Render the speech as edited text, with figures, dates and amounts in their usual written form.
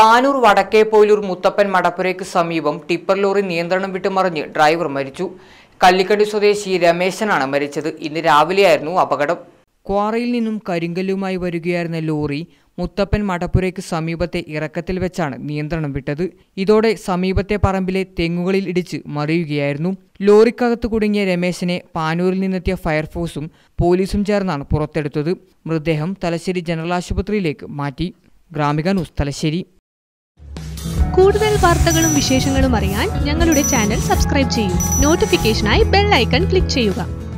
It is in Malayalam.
പാനൂർ വടക്കേപ്പോയിലൂർ മുത്തപ്പൻ മടപ്പുരയ്ക്ക് സമീപം ടിപ്പർ ലോറി നിയന്ത്രണം വിട്ടുമറിഞ്ഞ് ഡ്രൈവർ മരിച്ചു. കല്ലിക്കണ്ടി സ്വദേശി രമേശനാണ് മരിച്ചത്. ഇന്ന് രാവിലെയായിരുന്നു അപകടം. ക്വാറിയിൽ നിന്നും കരിങ്കല്ലുമായി വരികയായിരുന്ന ലോറി മുത്തപ്പൻ മടപ്പുരയ്ക്ക് സമീപത്തെ ഇറക്കത്തിൽ വെച്ചാണ് നിയന്ത്രണം വിട്ടത്. ഇതോടെ സമീപത്തെ പറമ്പിലെ തെങ്ങുകളിൽ ഇടിച്ച് മറിയുകയായിരുന്നു. ലോറിക്കകത്ത് കുടുങ്ങിയ രമേശനെ പാനൂരിൽ നിന്നെത്തിയ ഫയർഫോഴ്സും പോലീസും ചേർന്നാണ് പുറത്തെടുത്തത്. മൃതദേഹം തലശ്ശേരി ജനറൽ ആശുപത്രിയിലേക്ക് മാറ്റി. ഗ്രാമിക ന്യൂസ് തലശ്ശേരി. കൂടുതൽ വാർത്തകളും വിശേഷങ്ങളും അറിയാൻ ഞങ്ങളുടെ ചാനൽ സബ്സ്ക്രൈബ് ചെയ്യൂ. നോട്ടിഫിക്കേഷനായി ബെൽ ഐക്കൺ ക്ലിക്ക് ചെയ്യുക.